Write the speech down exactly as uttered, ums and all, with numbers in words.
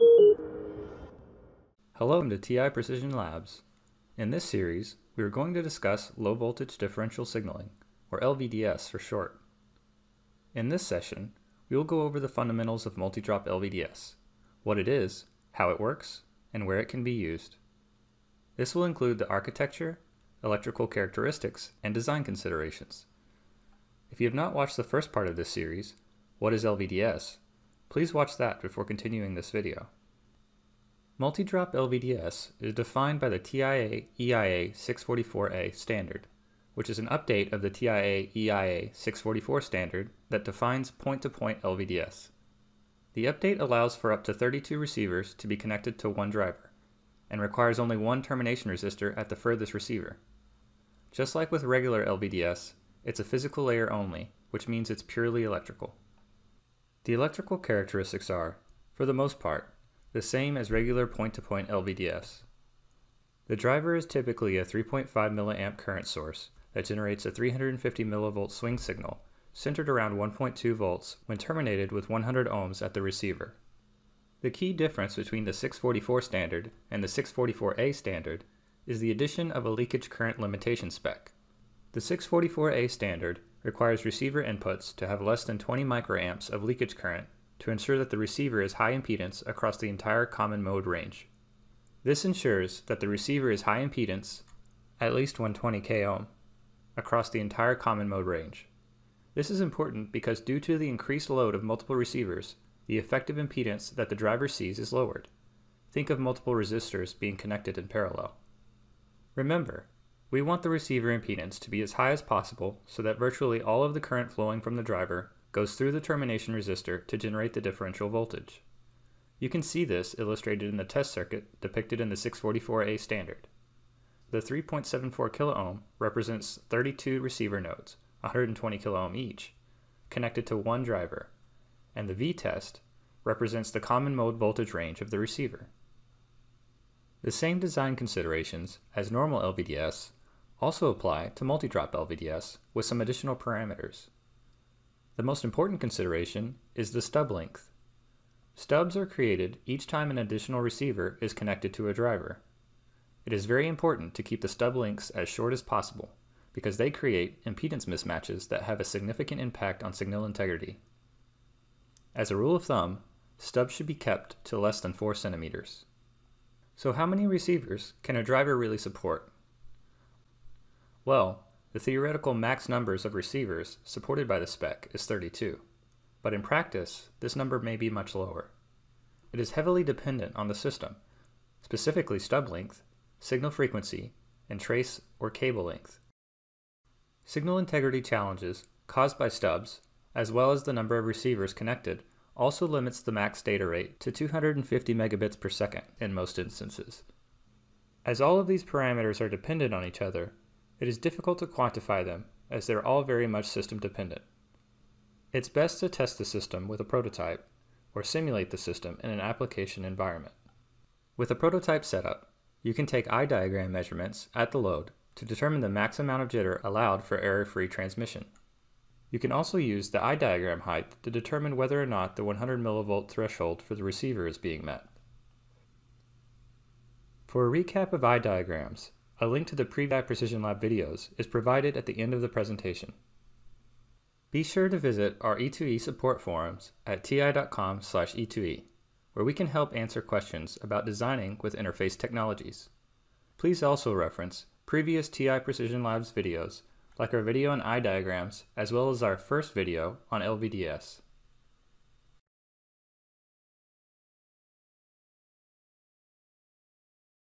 Hello, welcome to T I Precision Labs. In this series, we are going to discuss low voltage differential signaling, or L V D S for short. In this session, we will go over the fundamentals of multi-drop L V D S, what it is, how it works, and where it can be used. This will include the architecture, electrical characteristics, and design considerations. If you have not watched the first part of this series, what is L V D S, please watch that before continuing this video. Multi-drop L V D S is defined by the T I A E I A six forty-four A standard, which is an update of the T I A E I A six forty-four standard that defines point-to-point L V D S. The update allows for up to thirty-two receivers to be connected to one driver, and requires only one termination resistor at the furthest receiver. Just like with regular L V D S, it's a physical layer only, which means it's purely electrical. The electrical characteristics are, for the most part, the same as regular point-to-point L V D S. The driver is typically a three point five milliamp current source that generates a three hundred fifty millivolt swing signal centered around one point two volts when terminated with one hundred ohms at the receiver. The key difference between the six forty-four standard and the six forty-four A standard is the addition of a leakage current limitation spec. The six forty-four A standard requires receiver inputs to have less than twenty microamps of leakage current to ensure that the receiver is high impedance across the entire common mode range. This ensures that the receiver is high impedance, at least one hundred twenty kilo-ohm, across the entire common mode range. This is important because due to the increased load of multiple receivers, the effective impedance that the driver sees is lowered. Think of multiple resistors being connected in parallel. Remember, we want the receiver impedance to be as high as possible so that virtually all of the current flowing from the driver goes through the termination resistor to generate the differential voltage. You can see this illustrated in the test circuit depicted in the six forty-four A standard. The three point seven four kilo-ohm represents thirty-two receiver nodes, one hundred twenty kilo-ohm each, connected to one driver, and the V-test represents the common mode voltage range of the receiver. The same design considerations as normal L V D S also apply to multi-drop L V D S with some additional parameters. The most important consideration is the stub length. Stubs are created each time an additional receiver is connected to a driver. It is very important to keep the stub lengths as short as possible because they create impedance mismatches that have a significant impact on signal integrity. As a rule of thumb, stubs should be kept to less than four centimeters. So how many receivers can a driver really support? Well, the theoretical max numbers of receivers supported by the spec is thirty-two, but in practice, this number may be much lower. It is heavily dependent on the system, specifically stub length, signal frequency, and trace or cable length. Signal integrity challenges caused by stubs, as well as the number of receivers connected, also limits the max data rate to two hundred fifty megabits per second in most instances. As all of these parameters are dependent on each other, it is difficult to quantify them, as they're all very much system dependent. It's best to test the system with a prototype, or simulate the system in an application environment. With a prototype setup, you can take eye diagram measurements at the load to determine the max amount of jitter allowed for error-free transmission. You can also use the eye diagram height to determine whether or not the one hundred millivolt threshold for the receiver is being met. For a recap of eye diagrams, a link to the previous T I Precision Lab videos is provided at the end of the presentation. Be sure to visit our E two E support forums at T I dot com slash E two E, where we can help answer questions about designing with interface technologies. Please also reference previous T I Precision Labs videos, like our video on eye diagrams, as well as our first video on L V D S.